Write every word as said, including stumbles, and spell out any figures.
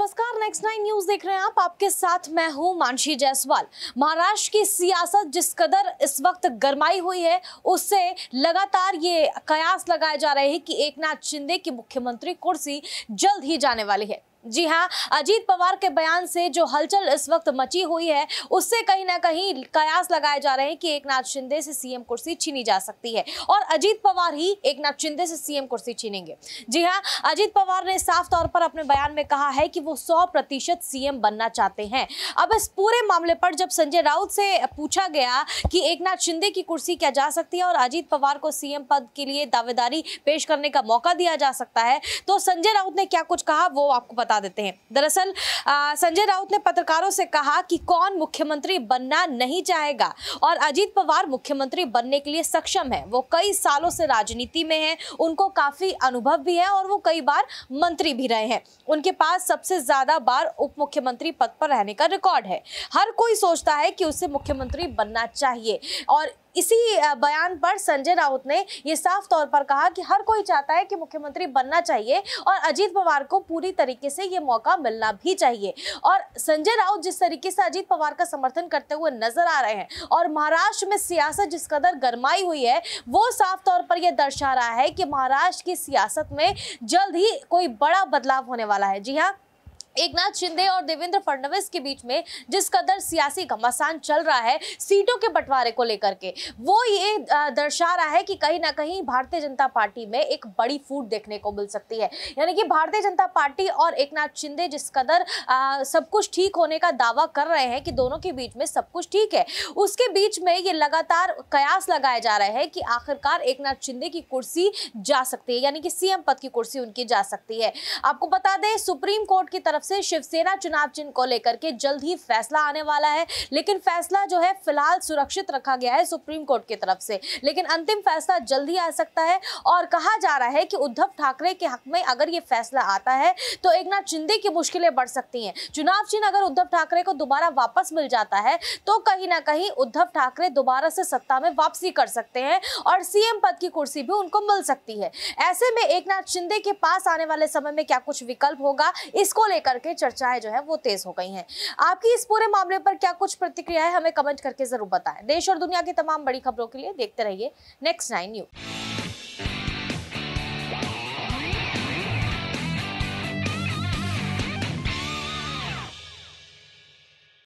नमस्कार, next nine news देख रहे हैं आप। आपके साथ मैं हूं मानसी जायसवाल। महाराष्ट्र की सियासत जिस कदर इस वक्त गरमाई हुई है, उससे लगातार ये कयास लगाए जा रहे हैं कि एकनाथ शिंदे की मुख्यमंत्री कुर्सी जल्द ही जाने वाली है। जी हाँ, अजीत पवार के बयान से जो हलचल इस वक्त मची हुई है, उससे कहीं ना कहीं कयास लगाए जा रहे हैं कि एकनाथ शिंदे से सीएम कुर्सी छीनी जा सकती है और अजीत पवार ही एकनाथ शिंदे से सीएम कुर्सी छीनेंगे। जी हाँ, अजीत पवार ने साफ तौर पर अपने बयान में कहा है कि वो सौ प्रतिशत सीएम बनना चाहते हैं। अब इस पूरे मामले पर जब संजय राउत से पूछा गया कि एकनाथ शिंदे की कुर्सी क्या जा सकती है और अजीत पवार को सीएम पद के लिए दावेदारी पेश करने का मौका दिया जा सकता है, तो संजय राउत ने क्या कुछ कहा वो आपको देते हैं। दरअसल संजय राउत ने पत्रकारों से कहा कि कौन मुख्यमंत्री बनना नहीं चाहेगा, और अजीत पवार मुख्यमंत्री बनने के लिए सक्षम है। वो कई सालों से राजनीति में हैं, उनको काफी अनुभव भी है और वो कई बार मंत्री भी रहे हैं। उनके पास सबसे ज्यादा बार उप मुख्यमंत्री पद पर रहने का रिकॉर्ड है। हर कोई सोचता है कि उसे मुख्यमंत्री बनना चाहिए, और इसी बयान पर संजय राउत ने ये साफ तौर पर कहा कि हर कोई चाहता है कि मुख्यमंत्री बनना चाहिए और अजीत पवार को पूरी तरीके से ये मौका मिलना भी चाहिए। और संजय राउत जिस तरीके से अजीत पवार का समर्थन करते हुए नजर आ रहे हैं और महाराष्ट्र में सियासत जिस कदर गरमाई हुई है, वो साफ तौर पर यह दर्शा रहा है कि महाराष्ट्र की सियासत में जल्द ही कोई बड़ा बदलाव होने वाला है। जी हाँ, एकनाथ शिंदे और देवेंद्र फडणवीस के बीच में जिस कदर सियासी घमासान चल रहा है सीटों के बंटवारे को लेकर के, वो ये दर्शा रहा है कि कहीं ना कहीं भारतीय जनता पार्टी में एक बड़ी फूट देखने को मिल सकती है। यानी कि भारतीय जनता पार्टी और एकनाथ शिंदे जिस कदर आ, सब कुछ ठीक होने का दावा कर रहे हैं कि दोनों के बीच में सब कुछ ठीक है, उसके बीच में ये लगातार कयास लगाए जा रहे हैं कि आखिरकार एकनाथ शिंदे की कुर्सी जा सकती है, यानी कि सीएम पद की कुर्सी उनकी जा सकती है। आपको बता दें, सुप्रीम कोर्ट की तरफ से शिवसेना चुनाव चिन्ह को लेकर के जल्द ही फैसला आने वाला है, लेकिन फैसला जो है फिलहाल सुरक्षित रखा गया है सुप्रीम कोर्ट की तरफ से, लेकिन अंतिम फैसला जल्द ही आ सकता है। और कहा जा रहा है कि उद्धव ठाकरे के हक में अगर ये फैसला आता है तो एकनाथ शिंदे की मुश्किलें बढ़ सकती हैं। चुनाव चिन्ह अगर उद्धव ठाकरे को दोबारा वापस मिल जाता है तो कहीं ना कहीं उद्धव ठाकरे दोबारा से सत्ता में वापसी कर सकते हैं और सीएम पद की कुर्सी भी उनको मिल सकती है। ऐसे में एकनाथ शिंदे के पास आने वाले समय में क्या कुछ विकल्प होगा, इसको लेकर करके चर्चाएं जो है वो तेज हो गई हैं। आपकी इस पूरे मामले पर क्या कुछ प्रतिक्रिया है, हमें कमेंट करके जरूर बताएं। देश और दुनिया की तमाम बड़ी खबरों के लिए देखते रहिए नेक्स्ट नाइन न्यूज।